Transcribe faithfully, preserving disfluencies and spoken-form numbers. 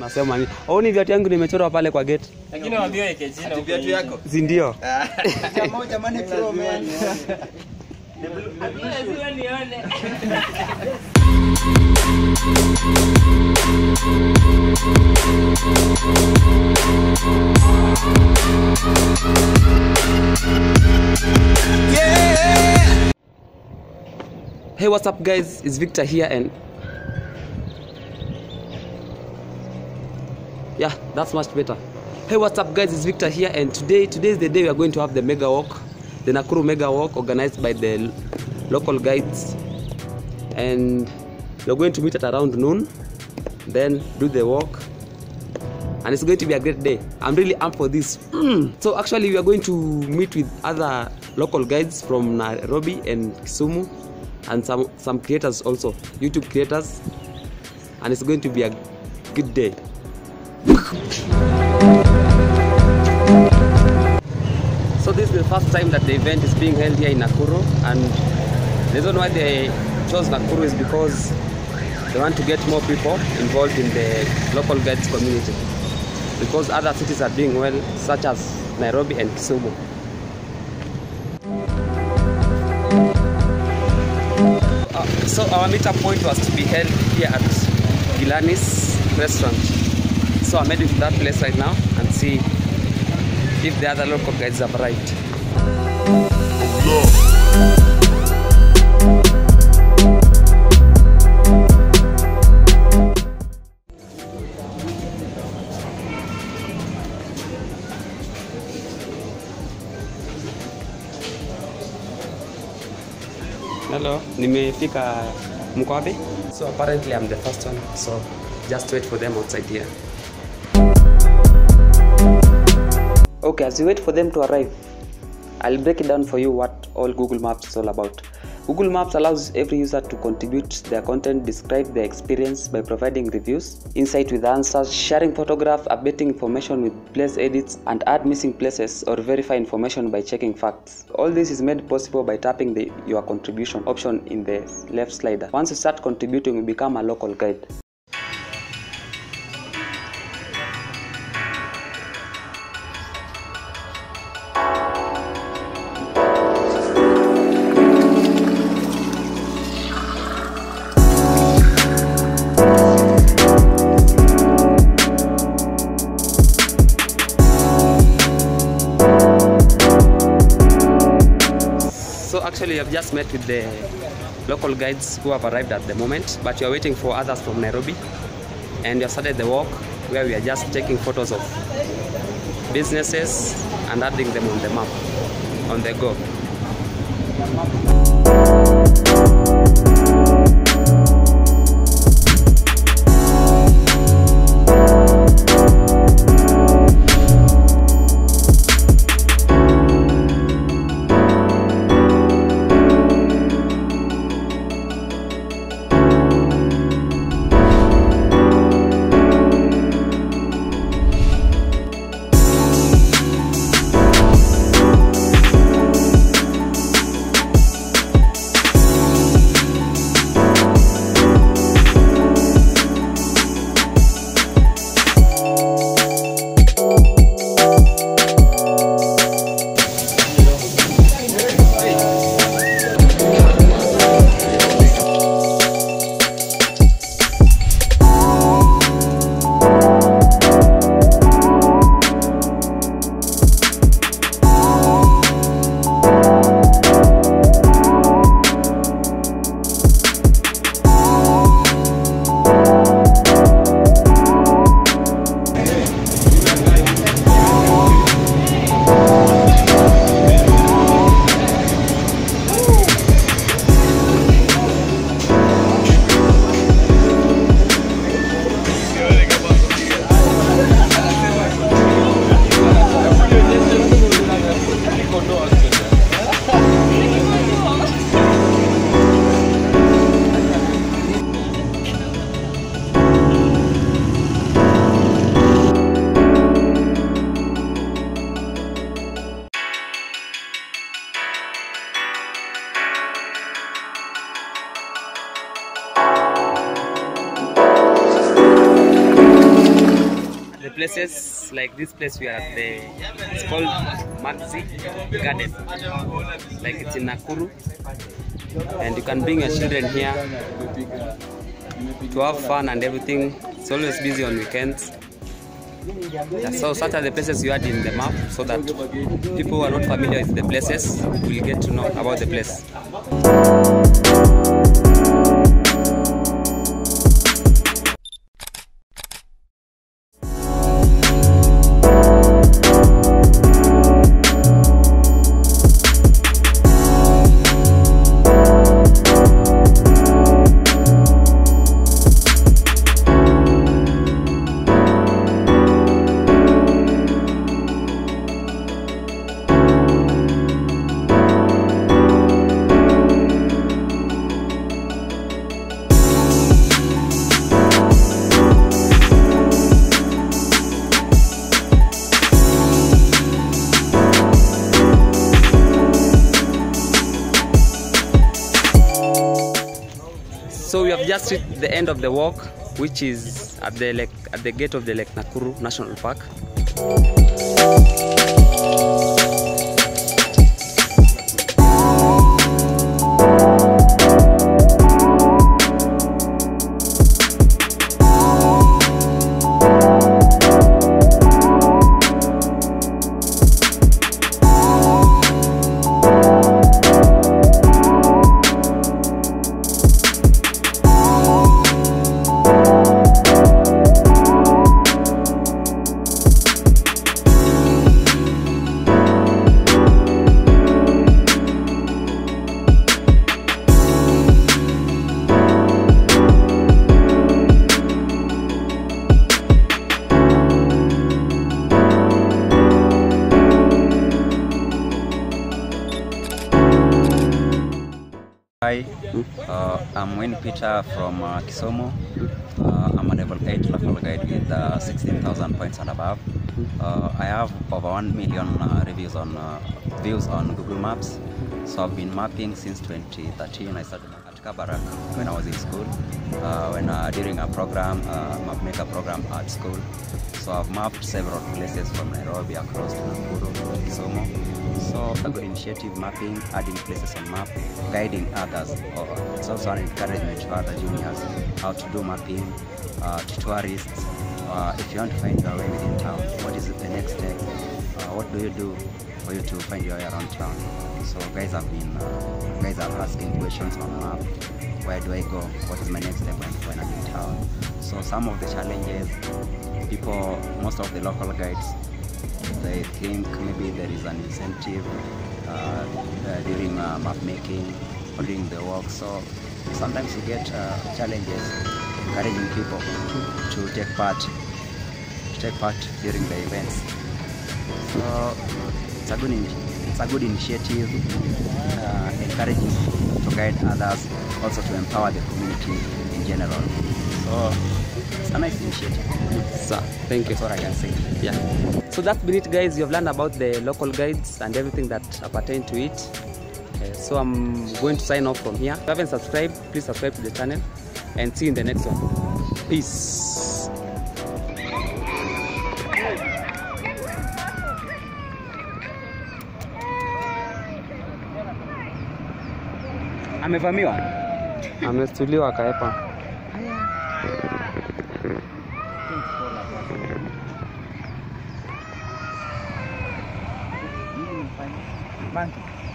Unasema nini? Haoni viatu yangu nimechorwa pale kwa gate. Lakini waambie weke jina huko. Viatu yako? Si ndio? Jamaa jamani pro man. Lazima nione. Yeah. Hey, what's up guys? It's Victor here and yeah, that's much better. Hey, what's up guys? It's Victor here and today today is the day we are going to have the Mega Walk, the Nakuru Mega Walk organized by the Local Guides. And we're going to meet at around noon, then do the walk. And it's going to be a great day. I'm really amped for this. Mm. So actually we are going to meet with other local guides from Nairobi and Kisumu and some, some creators also, YouTube creators. And it's going to be a good day. So this is the first time that the event is being held here in Nakuru, and the reason why they chose Nakuru is because they want to get more people involved in the local guides community, because other cities are doing well, such as Nairobi and Kisumu. Uh, so our meetup point was to be held here at Gilani's restaurant. So I'm heading to that place right now and see if the other local guides have arrived. Hello, nimefika Mkwabi. So apparently I'm the first one, so just wait for them outside here. Okay, as you wait for them to arrive, I'll break it down for you what all Google Maps is all about. Google Maps allows every user to contribute their content, describe their experience by providing reviews, insight with answers, sharing photographs, updating information with place edits, and add missing places or verify information by checking facts. All this is made possible by tapping the Your Contribution option in the left slider. Once you start contributing, you become a local guide. Actually, I've just met with the local guides who have arrived at the moment, but we are waiting for others from Nairobi, and we have started the walk where we are just taking photos of businesses and adding them on the map on the go. the places like this place we are at, the, it's called Manzi Garden, like it's in Nakuru, and you can bring your children here to have fun and everything. It's always busy on weekends. Yeah, so such are the places you had in the map, so that people who are not familiar with the places will get to know about the place. So we have just reached the end of the walk, which is at the lake, at the gate of the Lake Nakuru National Park. Hi, uh, I'm Wayne Peter from uh, Kisumu. Uh, I'm a level eight local guide with uh, sixteen thousand points and above. Uh, I have over one million uh, reviews on uh, views on Google Maps. So I've been mapping since twenty thirteen. I started at Kabarak when I was in school, uh, when uh, during a program, uh, map maker program at school. So I've mapped several places from Nairobi across to Nakuru, Kisumu. So, initiative mapping, adding places on map, guiding others. Uh, it's also an encouragement to other juniors how to do mapping, uh, to tourists. Uh, if you want to find your way within town, what is the next step? Uh, what do you do for you to find your way around town? So, guys have been, uh, guys are asking questions on map. Where do I go? What is my next step when, when I'm in town? So, some of the challenges, people, most of the local guides, they think maybe there is an incentive uh, uh, during uh, map making or during the walk. So sometimes you get uh, challenges encouraging people to take part, to take part during the events. So it's a good, it's a good initiative, uh, encouraging to guide others, also to empower the community in general. So it's a nice initiative. So thank you. That's what I can say. Yeah. So that's been it, guys. You have learned about the local guides and everything that pertain to it. Okay, so I'm going to sign off from here. If you haven't subscribed, please subscribe to the channel, and see you in the next one. Peace. Amevamiwa. Amestuliwa kaepa. Bank.